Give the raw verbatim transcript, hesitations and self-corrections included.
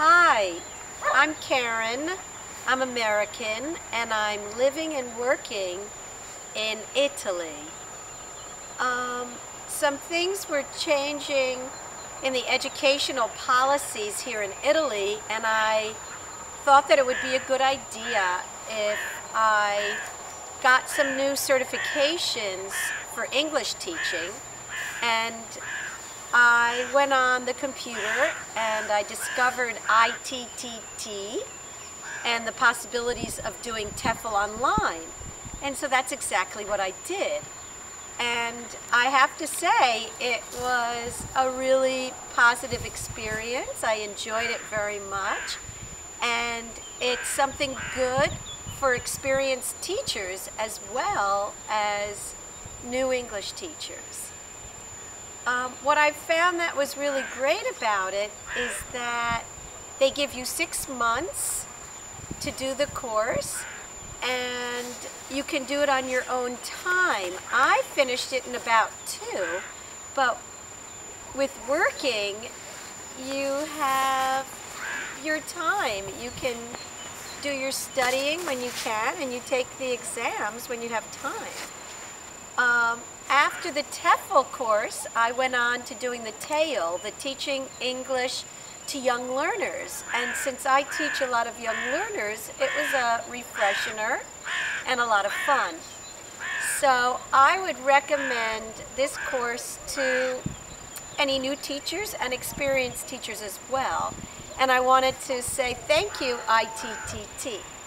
Hi, I'm Karen. I'm American and I'm living and working in Italy. Um, some things were changing in the educational policies here in Italy, and I thought that it would be a good idea if I got some new certifications for English teaching. And I went on the computer and I discovered I T T T and the possibilities of doing T E F L online. And so that's exactly what I did. And I have to say, it was a really positive experience. I enjoyed it very much. And it's something good for experienced teachers as well as new English teachers. Um, what I found that was really great about it is that they give you six months to do the course, and you can do it on your own time. I finished it in about two, but with working, you have your time. You can do your studying when you can, and you take the exams when you have time. Um, after the T E F L course, I went on to doing the T Y L, the Teaching English to Young Learners. And since I teach a lot of young learners, it was a refresher and a lot of fun. So I would recommend this course to any new teachers and experienced teachers as well. And I wanted to say thank you, I T T T.